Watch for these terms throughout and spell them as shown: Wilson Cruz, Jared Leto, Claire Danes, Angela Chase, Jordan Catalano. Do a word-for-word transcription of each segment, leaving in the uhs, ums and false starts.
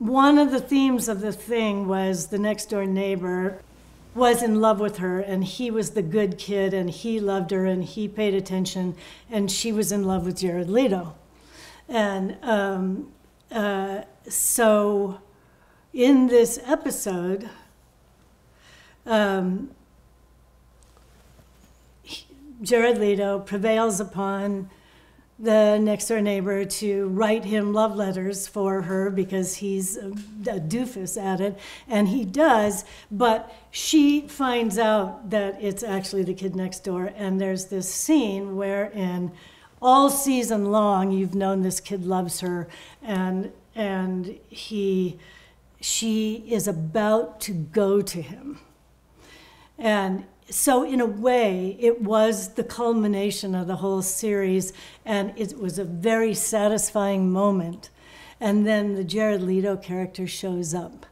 One of the themes of the thing was the next door neighbor was in love with her, and he was the good kid, and he loved her, and he paid attention, and she was in love with Jared Leto. And um, uh, so in this episode, um, Jared Leto prevails upon the next door neighbor to write him love letters for her because he's a doofus at it, and he does, but she finds out that it's actually the kid next door, and there's this scene wherein all season long you've known this kid loves her, and and he she is about to go to him. And so in a way, it was the culmination of the whole series, and it was a very satisfying moment. And then the Jared Leto character shows up.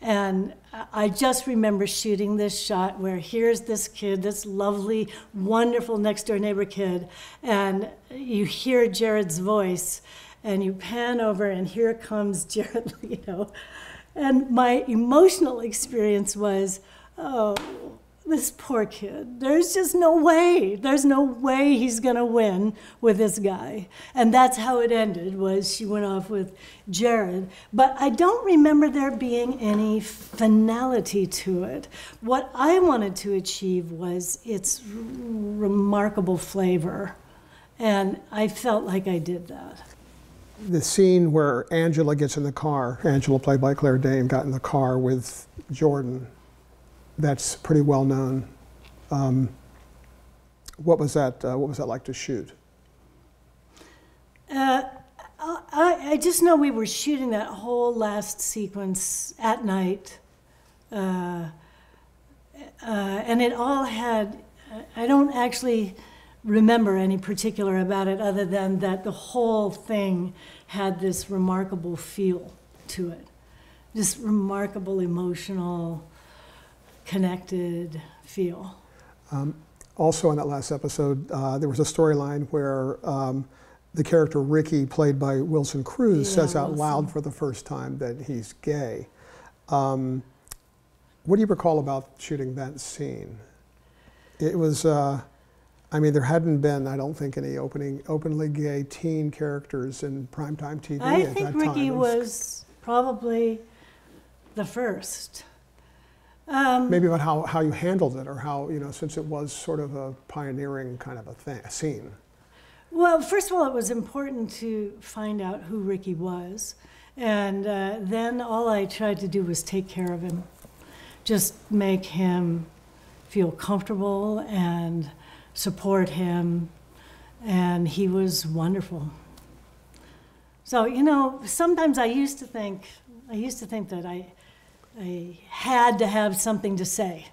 And I just remember shooting this shot where here's this kid, this lovely, wonderful next door neighbor kid, and you hear Jared's voice, and you pan over, and here comes Jared Leto. And my emotional experience was, oh, this poor kid. There's just no way. There's no way he's gonna win with this guy. And that's how it ended, was she went off with Jared. But I don't remember there being any finality to it. What I wanted to achieve was its remarkable flavor. And I felt like I did that. The scene where Angela gets in the car, Angela played by Claire Danes, got in the car with Jordan. That's pretty well known. Um, what was that? Uh, what was that like to shoot? Uh, I, I just know we were shooting that whole last sequence at night, uh, uh, and it all had. I don't actually remember any particular about it, other than that the whole thing had this remarkable feel to it, this remarkable emotional, connected feel. Um, also on that last episode, uh, there was a storyline where um, the character Ricky, played by Wilson Cruz, yeah, says out Wilson. loud for the first time that he's gay. Um, what do you recall about shooting that scene? It was, uh, I mean, there hadn't been, I don't think, any opening, openly gay teen characters in primetime T V I at that Ricky time. I think Ricky was probably the first. Um, Maybe about how, how you handled it, or how, you know, since it was sort of a pioneering kind of a, thing, a scene. Well, first of all, it was important to find out who Ricky was. And uh, then all I tried to do was take care of him. Just make him feel comfortable and support him. And he was wonderful. So, you know, sometimes I used to think, I used to think that I... I had to have something to say,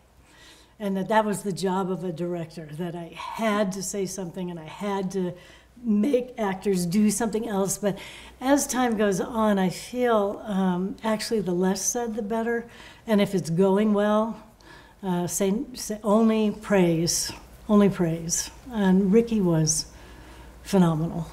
and that that was the job of a director, that I had to say something and I had to make actors do something else. But as time goes on, I feel um, actually the less said, the better. And if it's going well, uh, say, say only praise, only praise. And Ricky was phenomenal.